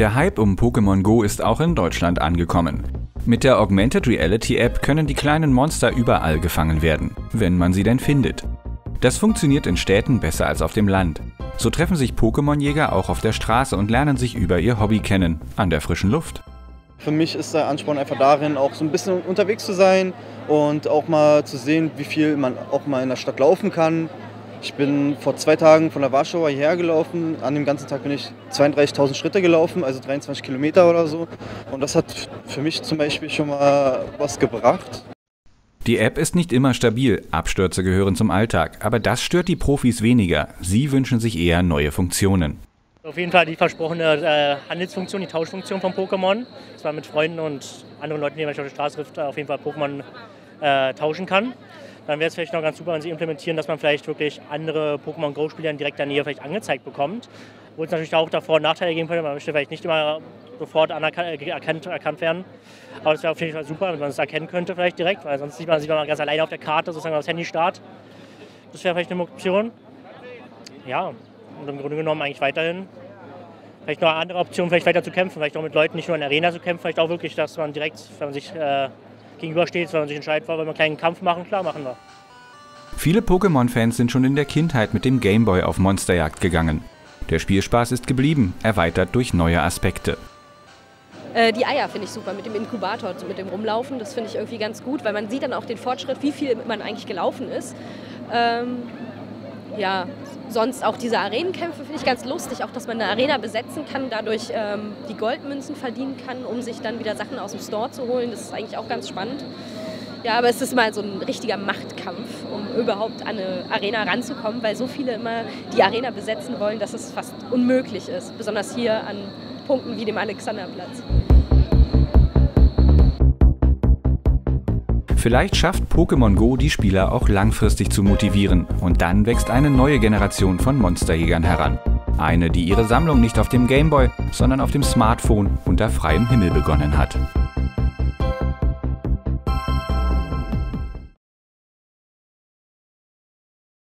Der Hype um Pokémon Go ist auch in Deutschland angekommen. Mit der Augmented Reality App können die kleinen Monster überall gefangen werden, wenn man sie denn findet. Das funktioniert in Städten besser als auf dem Land. So treffen sich Pokémon-Jäger auch auf der Straße und lernen sich über ihr Hobby kennen, an der frischen Luft. Für mich ist der Ansporn einfach darin, auch so ein bisschen unterwegs zu sein und auch mal zu sehen, wie viel man auch mal in der Stadt laufen kann. Ich bin vor 2 Tagen von der Warschauer hierher gelaufen. An dem ganzen Tag bin ich 32.000 Schritte gelaufen, also 23 Kilometer oder so. Und das hat für mich zum Beispiel schon mal was gebracht. Die App ist nicht immer stabil, Abstürze gehören zum Alltag. Aber das stört die Profis weniger. Sie wünschen sich eher neue Funktionen. Auf jeden Fall die versprochene Handelsfunktion, die Tauschfunktion von Pokémon. Dass man mit Freunden und anderen Leuten, die man auf der Straße trifft, auf jeden Fall Pokémon tauschen kann. Dann wäre es vielleicht noch ganz super, wenn sie implementieren, dass man vielleicht wirklich andere Pokémon Go-Spieler in direkter Nähe vielleicht angezeigt bekommt. Wo es natürlich auch davor Nachteile geben könnte, man möchte vielleicht nicht immer sofort erkannt werden. Aber es wäre auf jeden Fall super, wenn man es erkennen könnte vielleicht direkt, weil sonst sieht man ganz alleine auf der Karte, sozusagen aufs Handy starrt. Das wäre vielleicht eine Option. Ja, und im Grunde genommen eigentlich weiterhin. Vielleicht noch eine andere Option, vielleicht weiter zu kämpfen, vielleicht auch mit Leuten nicht nur in der Arena zu kämpfen, vielleicht auch wirklich, dass man direkt, wenn man sich gegenübersteht, wenn man sich entscheidet, wollen wir einen kleinen Kampf machen, klar machen wir. Viele Pokémon-Fans sind schon in der Kindheit mit dem Gameboy auf Monsterjagd gegangen. Der Spielspaß ist geblieben, erweitert durch neue Aspekte. Die Eier finde ich super, mit dem Inkubator, mit dem Rumlaufen, das finde ich irgendwie ganz gut, weil man sieht dann auch den Fortschritt, wie viel man eigentlich gelaufen ist. Ja, sonst auch diese Arenenkämpfe finde ich ganz lustig, auch dass man eine Arena besetzen kann, dadurch die Goldmünzen verdienen kann, um sich dann wieder Sachen aus dem Store zu holen. Das ist eigentlich auch ganz spannend. Ja, aber es ist mal so ein richtiger Machtkampf, um überhaupt an eine Arena ranzukommen, weil so viele immer die Arena besetzen wollen, dass es fast unmöglich ist, besonders hier an Punkten wie dem Alexanderplatz. Vielleicht schafft Pokémon Go die Spieler auch langfristig zu motivieren und dann wächst eine neue Generation von Monsterjägern heran. Eine, die ihre Sammlung nicht auf dem Gameboy, sondern auf dem Smartphone unter freiem Himmel begonnen hat.